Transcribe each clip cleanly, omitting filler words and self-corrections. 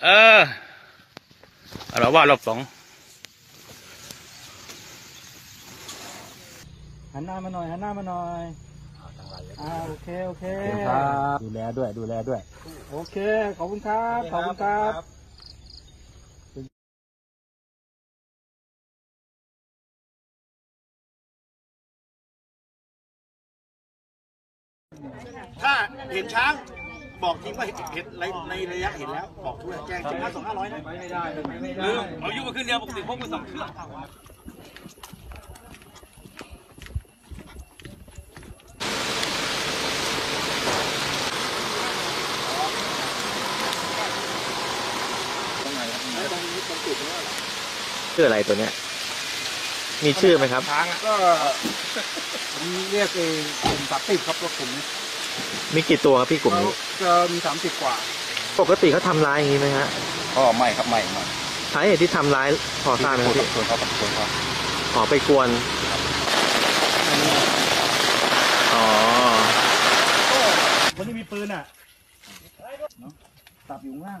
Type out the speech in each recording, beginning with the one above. เราว่ารอบสองหันหน้ามาหน่อยหันหน้ามาหน่อยโอเคโอเคดูแลด้วยดูแลด้วยโอเคขอบคุณครับขอบคุณครับถ้าเห็นช้างบอกทีมว่าเห็นในระยะเห็นแล้วบอกทุกอย่างแจ้ง500-500นะไม่ได้ลืมเอายุมาขึ้นเดียวปกติพวกมือสองเครื่องชื่ออะไรตัวเนี้ยมีชื่อไหมครับช้างก็เรียกเป็นกลุ่ม30ครับรถกลุ่มนี้มีกี่ตัวครับพี่กลุ่มนี้จะมี30กว่าปกติเขาทำร้ายอย่างนี้ไหมฮะก็ไม่ครับไม่สาเหตุที่ทำร้ายพอทราบไหมครับส่วนเขาส่วนเขาขอไปกวนอ๋อคนที่มีปืนอ่ะตับอยู่ล่าง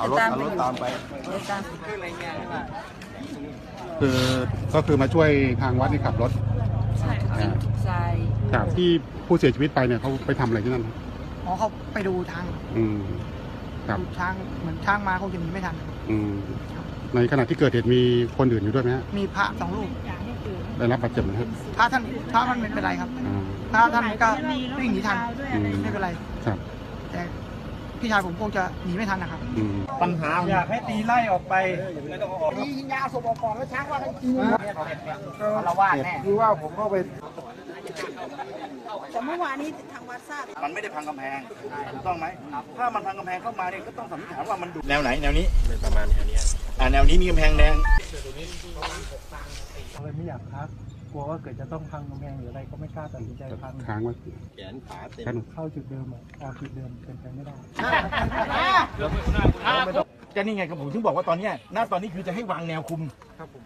เอารถตามไปก็คือมาช่วยทางวัดนี่ขับรถใช่ครับที่ผู้เสียชีวิตไปเนี่ยเขาไปทำอะไรที่นั่นอ๋อเขาไปดูทางดูช้างเหมือนช้างมาเขาจะหนีไม่ทันในขณะที่เกิดเหตุมีคนอื่นอยู่ด้วยไหมฮะมีพระ2 รูปได้รับบาดเจ็บไหมครับพระท่านไม่เป็นไรครับพระท่านก็วิ่งหนีทันไม่เป็นไรครับแต่พี่ชายผมคงจะหนีไม่ทันนะครับปัญหาอยากให้ตีไล่ออกไปตียิงยาสบออกก่อนแล้วช้างว่าให้ตีเราว่าแน่คือว่าผมก็ไปแต่เมื่อวานนี้ทางวัดทราบมันไม่ได้พังกำแพงถูกต้องไหมถ้ามันพังกำแพงเข้ามาเนี่ยก็ต้องสันนิษฐานว่ามันดุแนวไหนแนวนี้ประมาณแนวนี้แนวนี้มีกำแพงแดงเราเลยไม่อยากพักกลัวว่าเกิดจะต้องพังกำแพงหรืออะไรก็ไม่กล้าตัดสินใจพังค้างไว้แขนขาเต็มเข้าจุดเดิมออกจุดเดิมเป็นไปไม่ได้จะนี่ไงครับผมถึงบอกว่าตอนนี้หน้าตอนนี้คือจะให้วางแนวคุมครับผม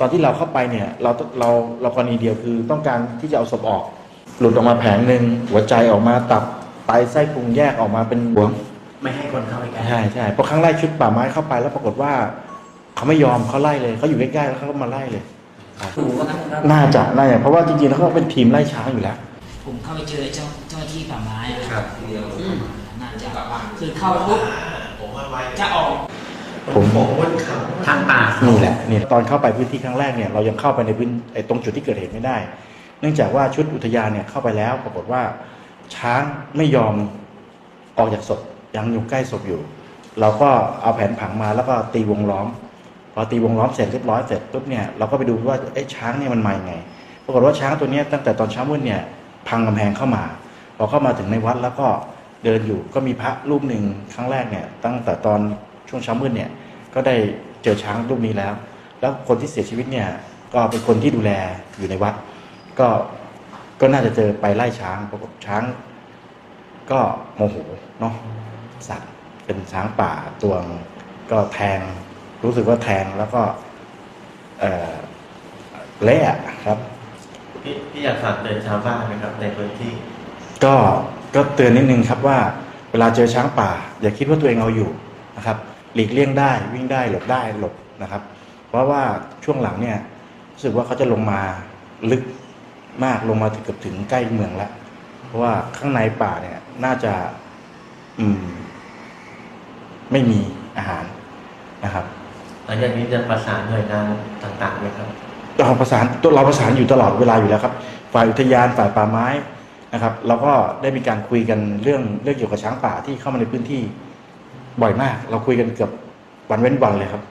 ตอนที่เราเข้าไปเนี่ยเรากรณีเดียวคือต้องการที่จะเอาศพออกหลุดออกมาแผงหนึ่งหัวใจออกมาตับไตไส้พุงแยกออกมาเป็นหัวไม่ให้คนเข้าไปใช่ใช่เพราะครั้งแรกชุดป่าไม้เข้าไปแล้วปรากฏว่าเขาไม่ยอมเขาไล่เลยเขาอยู่ใกล้ๆแล้วเขาก็มาไล่เลยน่าจะเพราะว่าจริงๆแล้วเขาเป็นทีมไล่ช้างอยู่แล้วผมเข้าไปเจอเจ้าที่ป่าไม้ครับน่าจะคือเข้าปุ๊บจะออกผมทางป่านี่แหละนี่ตอนเข้าไปพื้นที่ครั้งแรกเนี่ยเรายังเข้าไปในพื้นตรงจุดที่เกิดเหตุไม่ได้เนื่องจากว่าชุดอุทยานเนี่ยเข้าไปแล้วปรากฏว่าช้างไม่ยอมออกจากศพยังอยู่ใกล้ศพอยู่เราก็เอาแผนผังมาแล้วก็ตีวงล้อมพอตีวงล้อมเสร็จเรียบร้อยเสร็จปุ๊บเนี่ยเราก็ไปดูว่าไอ้ช้างเนี่ยมันมาอย่างไงปรากฏว่าช้างตัวนี้ตั้งแต่ตอนเช้ามืดเนี่ยพังกำแพงเข้ามาพอเข้ามาถึงในวัดแล้วก็เดินอยู่ก็มีพระรูปหนึ่งครั้งแรกเนี่ยตั้งแต่ตอนช่วงเช้ามืดเนี่ยก็ได้เจอช้างรูปนี้แล้วแล้วคนที่เสียชีวิตเนี่ยก็เป็นคนที่ดูแลอยู่ในวัดก็น่าจะเจอไปไล่ช้างปรากฏช้างก็โมโหเนาะสัตว์เป็นช้างป่าตัวก็แทงรู้สึกว่าแทงแล้วก็เละครับพี่อยากฝากเตือนชาวบ้านไหมครับในพื้นที่ก็เตือนนิดนึงครับว่าเวลาเจอช้างป่าอย่าคิดว่าตัวเองเอาอยู่นะครับหลีกเลี่ยงได้วิ่งได้หลบได้หลบนะครับเพราะว่าช่วงหลังเนี่ยรู้สึกว่าเขาจะลงมาลึกมากลงมาถึงเกือบถึงใกล้เมืองแล้วเพราะว่าข้างในป่าเนี่ยน่าจะไม่มีอาหารนะครับหลังจากนี้จะประสานหน่วยงานต่างๆไหมครับเราประสานอยู่ตลอดเวลาอยู่แล้วครับฝ่ายอุทยานฝ่ายป่าไม้นะครับเราก็ได้มีการคุยกันเรื่องเกี่ยวกับช้างป่าที่เข้ามาในพื้นที่บ่อยมากเราคุยกันเกือบวันเว้นวันเลยครับ